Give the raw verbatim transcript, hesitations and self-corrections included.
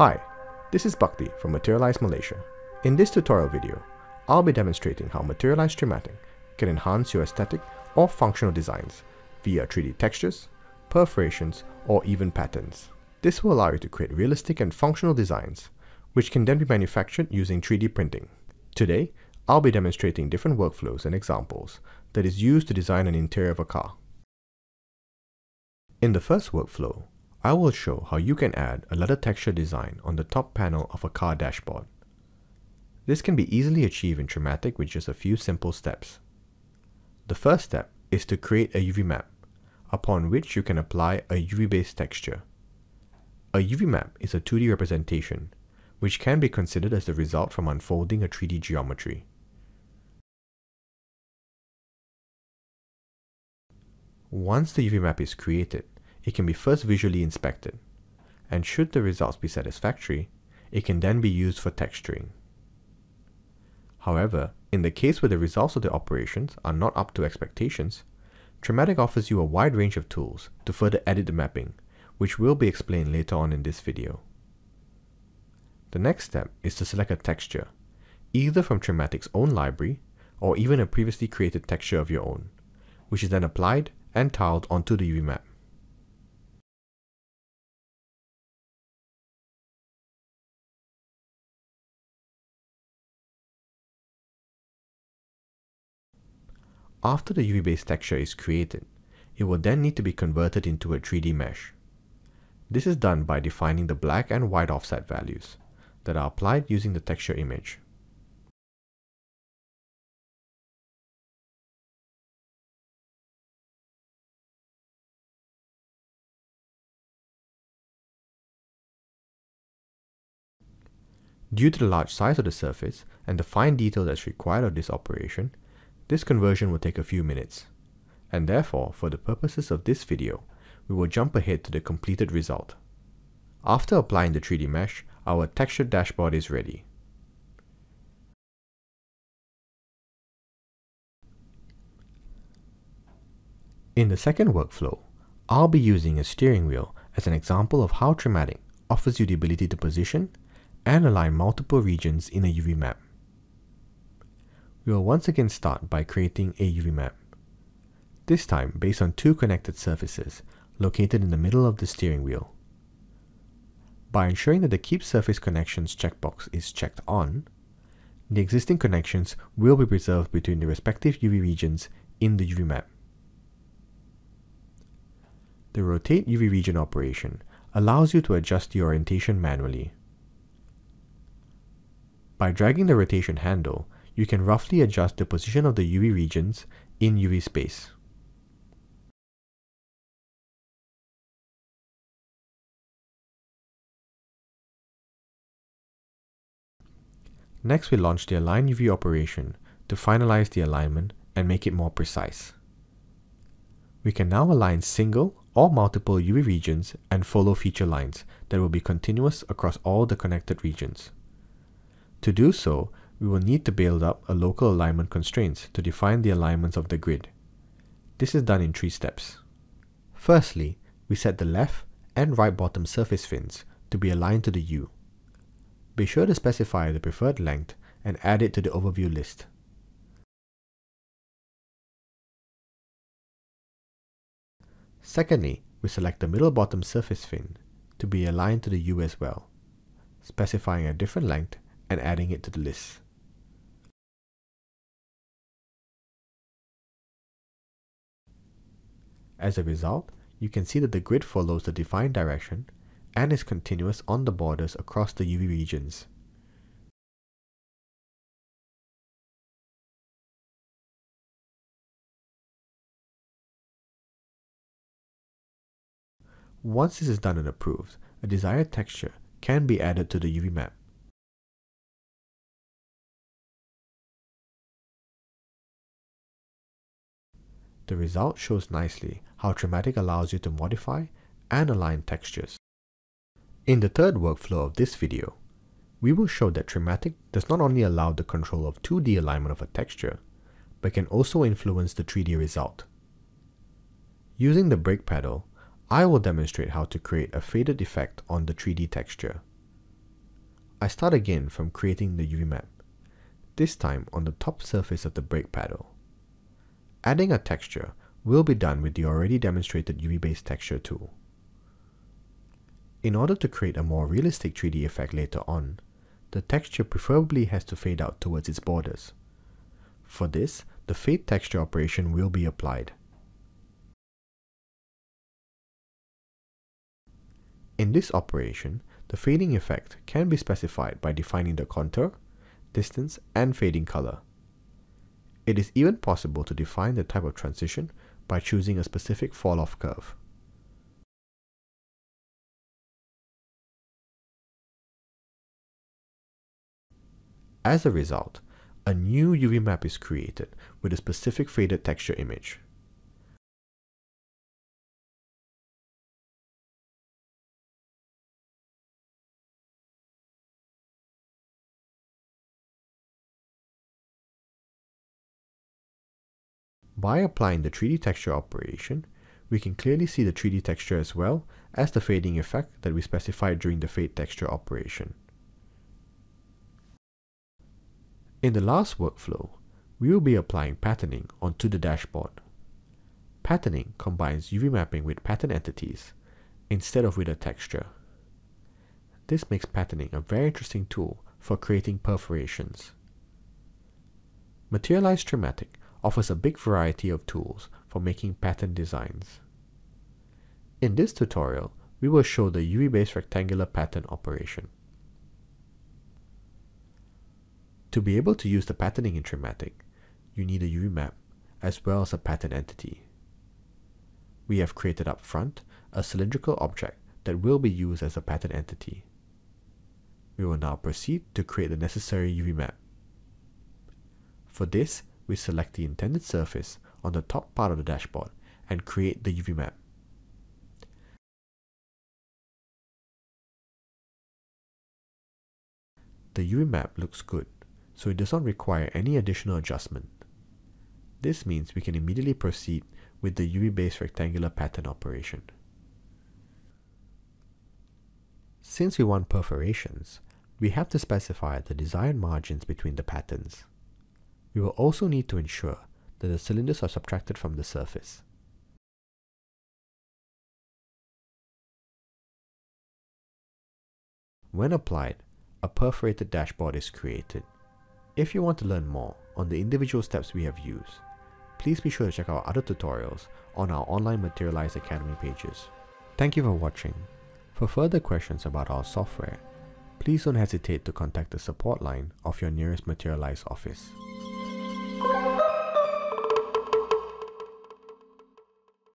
Hi, this is Bhakti from Materialise Malaysia. In this tutorial video, I'll be demonstrating how Materialise three matic can enhance your aesthetic or functional designs via three D textures, perforations, or even patterns. This will allow you to create realistic and functional designs, which can then be manufactured using three D printing. Today, I'll be demonstrating different workflows and examples that is used to design an interior of a car. In the first workflow, I will show how you can add a leather texture design on the top panel of a car dashboard. This can be easily achieved in three matic with just a few simple steps. The first step is to create a U V map, upon which you can apply a U V-based texture. A U V map is a two D representation, which can be considered as the result from unfolding a three D geometry. Once the U V map is created, it can be first visually inspected, and should the results be satisfactory, it can then be used for texturing. However, in the case where the results of the operations are not up to expectations, three matic offers you a wide range of tools to further edit the mapping, which will be explained later on in this video. The next step is to select a texture, either from three matic's own library or even a previously created texture of your own, which is then applied and tiled onto the U V map. After the U V-based texture is created, it will then need to be converted into a three D mesh. This is done by defining the black and white offset values that are applied using the texture image. Due to the large size of the surface and the fine detail that's required of this operation, this conversion will take a few minutes, and therefore, for the purposes of this video, we will jump ahead to the completed result. After applying the three D mesh, our textured dashboard is ready. In the second workflow, I'll be using a steering wheel as an example of how three matic offers you the ability to position and align multiple regions in a U V map. We will once again start by creating a U V map, this time based on two connected surfaces located in the middle of the steering wheel. By ensuring that the Keep Surface Connections checkbox is checked on, the existing connections will be preserved between the respective U V regions in the U V map. The Rotate U V Region operation allows you to adjust the orientation manually. By dragging the rotation handle, you can roughly adjust the position of the U V regions in U V space. Next, we launch the Align U V operation to finalize the alignment and make it more precise. We can now align single or multiple U V regions and follow feature lines that will be continuous across all the connected regions. To do so, we will need to build up a local alignment constraints to define the alignments of the grid. This is done in three steps. Firstly, we set the left and right bottom surface fins to be aligned to the U. Be sure to specify the preferred length and add it to the overview list. Secondly, we select the middle bottom surface fin to be aligned to the U as well, specifying a different length and adding it to the list. As a result, you can see that the grid follows the defined direction and is continuous on the borders across the U V regions. Once this is done and approved, a desired texture can be added to the U V map. The result shows nicely how three matic allows you to modify and align textures. In the third workflow of this video, we will show that three matic does not only allow the control of two D alignment of a texture, but can also influence the three D result. Using the brake pedal, I will demonstrate how to create a faded effect on the three D texture. I start again from creating the U V map, this time on the top surface of the brake pedal. Adding a texture will be done with the already demonstrated U V-based texture tool. In order to create a more realistic three D effect later on, the texture preferably has to fade out towards its borders. For this, the fade texture operation will be applied. In this operation, the fading effect can be specified by defining the contour, distance, and fading color. It is even possible to define the type of transition by choosing a specific fall-off curve. As a result, a new U V map is created with a specific faded texture image. By applying the three D texture operation, we can clearly see the three D texture as well as the fading effect that we specified during the fade texture operation. In the last workflow, we will be applying patterning onto the dashboard. Patterning combines U V mapping with pattern entities instead of with a texture. This makes patterning a very interesting tool for creating perforations. Materialise three matic offers a big variety of tools for making pattern designs. In this tutorial, we will show the U V-based rectangular pattern operation. To be able to use the patterning in three matic, you need a U V map as well as a pattern entity. We have created up front a cylindrical object that will be used as a pattern entity. We will now proceed to create the necessary U V map. For this, we select the intended surface on the top part of the dashboard and create the U V map. The U V map looks good, so it does not require any additional adjustment. This means we can immediately proceed with the U V-based rectangular pattern operation. Since we want perforations, we have to specify the desired margins between the patterns. We will also need to ensure that the cylinders are subtracted from the surface. When applied, a perforated dashboard is created. If you want to learn more on the individual steps we have used, please be sure to check out other tutorials on our online Materialise Academy pages. Thank you for watching. For further questions about our software, please don't hesitate to contact the support line of your nearest Materialise office.